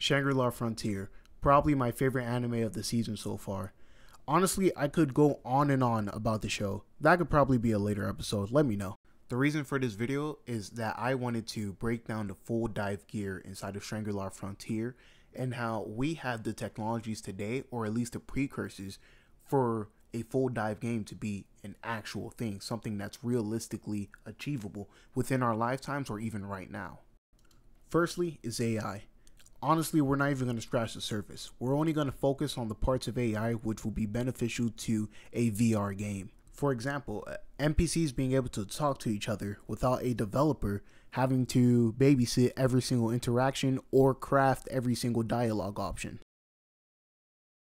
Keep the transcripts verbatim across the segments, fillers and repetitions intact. Shangri-La Frontier, probably my favorite anime of the season so far. Honestly, I could go on and on about the show. That could probably be a later episode, let me know. The reason for this video is that I wanted to break down the full dive gear inside of Shangri-La Frontier and how we have the technologies today, or at least the precursors, for a full dive game to be an actual thing, something that's realistically achievable within our lifetimes or even right now. Firstly is A I. Honestly, we're not even going to scratch the surface. We're only going to focus on the parts of A I which will be beneficial to a V R game. For example, N P Cs being able to talk to each other without a developer having to babysit every single interaction or craft every single dialogue option.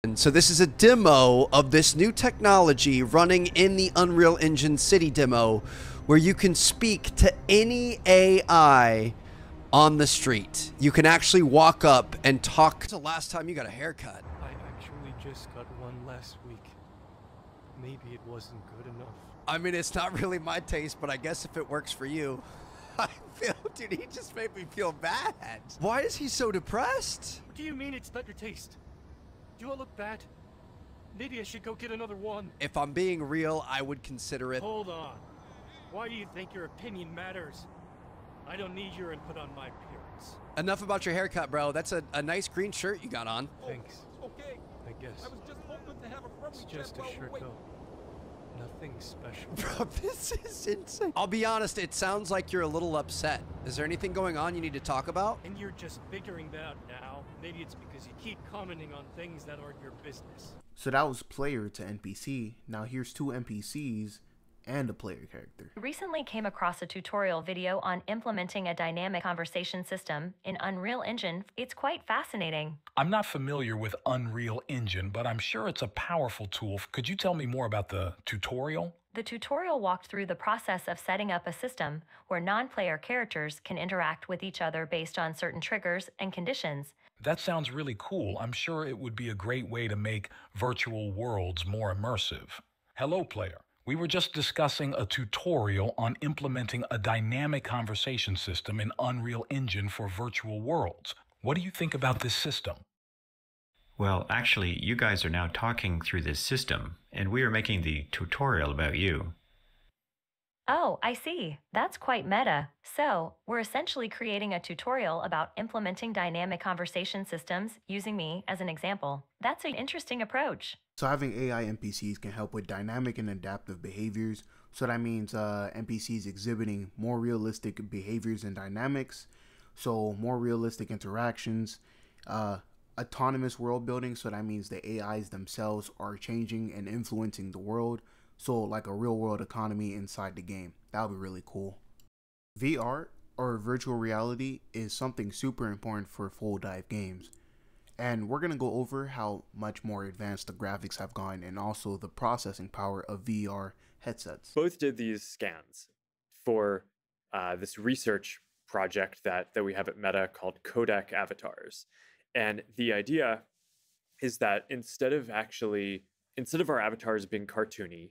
And so this is a demo of this new technology running in the Unreal Engine City demo where you can speak to any A I on the street. You can actually walk up and talk. When's the last time you got a haircut? I actually just got one last week. Maybe it wasn't good enough. I mean, it's not really my taste, but I guess if it works for you. I feel, dude, he just made me feel bad. Why is he so depressed? What do you mean it's not your taste? Do I look bad? Maybe I should go get another one. If I'm being real, I would consider it. Hold on. Why do you think your opinion matters? I don't need your input on my appearance. Enough about your haircut, bro. That's a, a nice green shirt you got on. Thanks. Okay. I guess. I was just hoping to have a friendly chat. It's just a shirt, though. Nothing special. Bro, this is insane. I'll be honest. It sounds like you're a little upset. Is there anything going on you need to talk about? And you're just figuring that out now. Maybe it's because you keep commenting on things that aren't your business. So that was player to N P C. Now here's two N P Cs and a player character. Recently came across a tutorial video on implementing a dynamic conversation system in Unreal Engine. It's quite fascinating. I'm not familiar with Unreal Engine, but I'm sure it's a powerful tool. Could you tell me more about the tutorial? The tutorial walked through the process of setting up a system where non-player characters can interact with each other based on certain triggers and conditions. That sounds really cool. I'm sure it would be a great way to make virtual worlds more immersive. Hello, player. We were just discussing a tutorial on implementing a dynamic conversation system in Unreal Engine for virtual worlds. What do you think about this system? Well, actually, you guys are now talking through this system, and we are making the tutorial about you. Oh, I see. That's quite meta. So, we're essentially creating a tutorial about implementing dynamic conversation systems using me as an example. That's an interesting approach. So having A I N P Cs can help with dynamic and adaptive behaviors. So that means uh, N P Cs exhibiting more realistic behaviors and dynamics. So more realistic interactions. Uh, autonomous world building. So that means the A Is themselves are changing and influencing the world. So like a real world economy inside the game. That would be really cool. V R, or virtual reality, is something super important for full dive games. And we're going to go over how much more advanced the graphics have gone and also the processing power of V R headsets. Both did these scans for uh, this research project that, that we have at Meta called Codec Avatars. And the idea is that instead of actually, instead of our avatars being cartoony,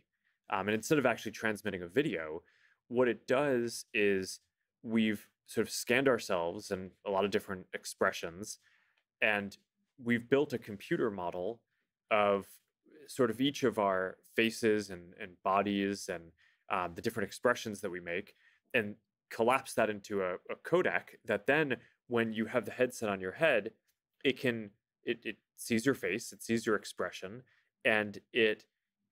um, and instead of actually transmitting a video, what it does is we've sort of scanned ourselves and a lot of different expressions, and we've built a computer model of sort of each of our faces and, and bodies and um, the different expressions that we make, and collapse that into a, a codec that then when you have the headset on your head, it can, it, it sees your face, it sees your expression, and it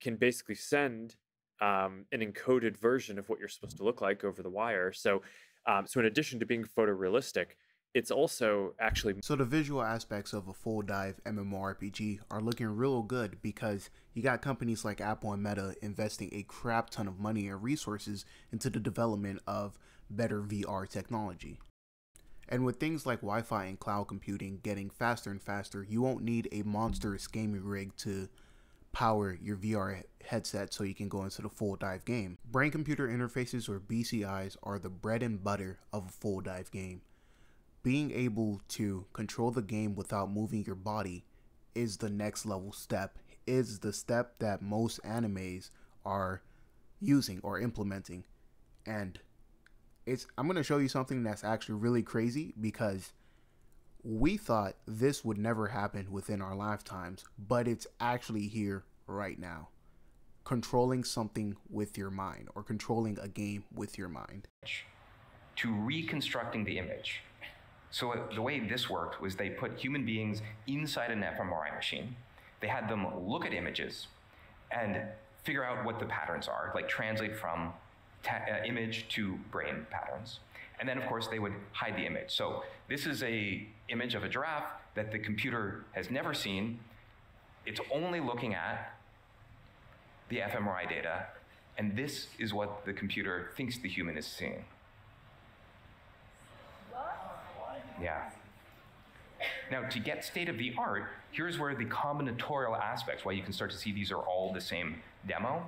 can basically send um, an encoded version of what you're supposed to look like over the wire. So, um, so in addition to being photorealistic, it's also actually... So the visual aspects of a full dive MMORPG are looking real good because you got companies like Apple and Meta investing a crap ton of money and resources into the development of better V R technology. And with things like Wi-Fi and cloud computing getting faster and faster, you won't need a monstrous gaming rig to power your V R headset so you can go into the full dive game. Brain computer interfaces, or B C Is, are the bread and butter of a full dive game. Being able to control the game without moving your body is the next level step, is the step that most animes are using or implementing. And it's, I'm going to show you something that's actually really crazy because We thought this would never happen within our lifetimes, but it's actually here right now. Controlling something with your mind, or controlling a game with your mind. To reconstructing the image. So the way this worked was they put human beings inside an fMRI machine. They had them look at images and figure out what the patterns are, like translate from uh, image to brain patterns. And then, of course, they would hide the image. So this is an image of a giraffe that the computer has never seen. It's only looking at the fMRI data, and this is what the computer thinks the human is seeing. Yeah. Now, to get state-of-the-art, here's where the combinatorial aspects, why you can start to see these are all the same demo.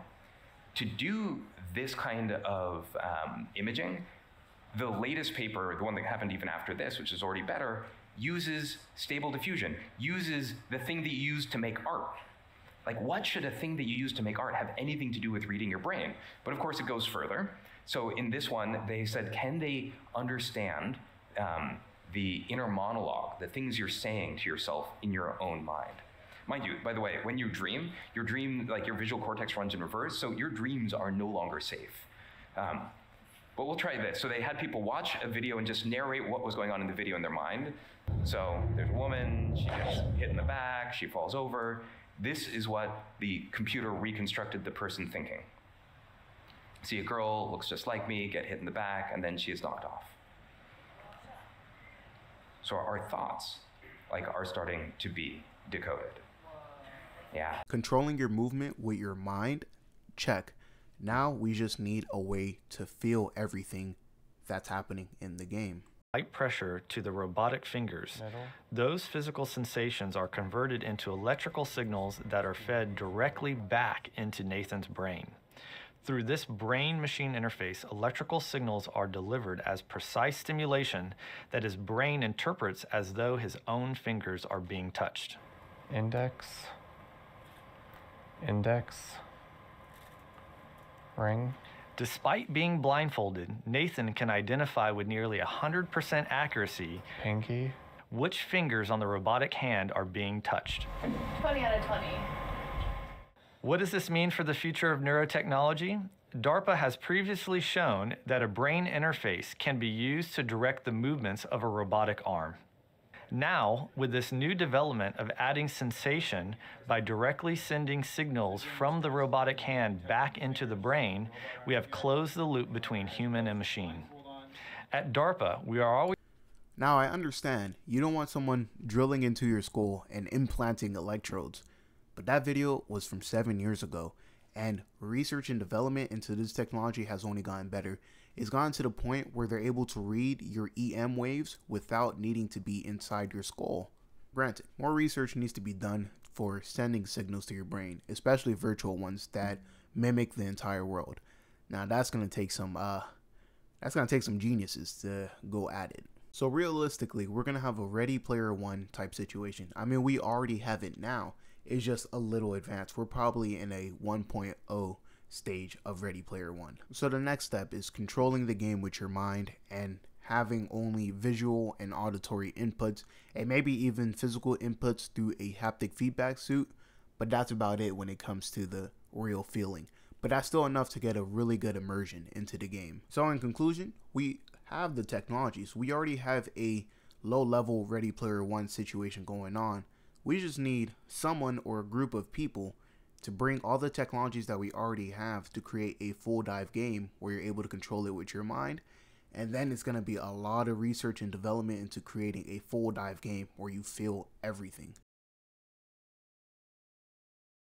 To do this kind of um, imaging, the latest paper, the one that happened even after this, which is already better, uses stable diffusion, uses the thing that you use to make art. Like, what should a thing that you use to make art have anything to do with reading your brain? But of course, it goes further. So in this one, they said, can they understand um, the inner monologue, the things you're saying to yourself in your own mind? Mind you, by the way, when you dream, your dream, like your visual cortex runs in reverse, so your dreams are no longer safe. Um, but we'll try this. So they had people watch a video and just narrate what was going on in the video in their mind. So there's a woman, she gets hit in the back, she falls over. This is what the computer reconstructed the person thinking. See a girl, looks just like me, get hit in the back, and then she is knocked off. So our thoughts, like, are starting to be decoded. Yeah. Controlling your movement with your mind, check. Now we just need a way to feel everything that's happening in the game. Light pressure to the robotic fingers. Metal. Those physical sensations are converted into electrical signals that are fed directly back into Nathan's brain. Through this brain-machine interface, electrical signals are delivered as precise stimulation that his brain interprets as though his own fingers are being touched. Index. Index. Ring. Despite being blindfolded, Nathan can identify with nearly one hundred percent accuracy Pinky. Which fingers on the robotic hand are being touched. twenty out of twenty. What does this mean for the future of neurotechnology? DARPA has previously shown that a brain interface can be used to direct the movements of a robotic arm. Now, with this new development of adding sensation by directly sending signals from the robotic hand back into the brain, we have closed the loop between human and machine. At DARPA, we are always... Now, I understand you don't want someone drilling into your skull and implanting electrodes, but that video was from seven years ago, and research and development into this technology has only gotten better. It's gotten to the point where they're able to read your E M waves without needing to be inside your skull. Granted, more research needs to be done for sending signals to your brain, especially virtual ones that mimic the entire world. Now that's gonna take some uh that's gonna take some geniuses to go at it. So realistically, we're gonna have a Ready Player One type situation. I mean, we already have it now. It's just a little advanced. We're probably in a one point oh stage of Ready Player One. So the next step is controlling the game with your mind and having only visual and auditory inputs, and maybe even physical inputs through a haptic feedback suit, but that's about it when it comes to the real feeling. But that's still enough to get a really good immersion into the game. So in conclusion, we have the technologies. We already have a low-level Ready Player One situation going on. We just need someone or a group of people to bring all the technologies that we already have to create a full dive game where you're able to control it with your mind. And then it's going to be a lot of research and development into creating a full dive game where you feel everything.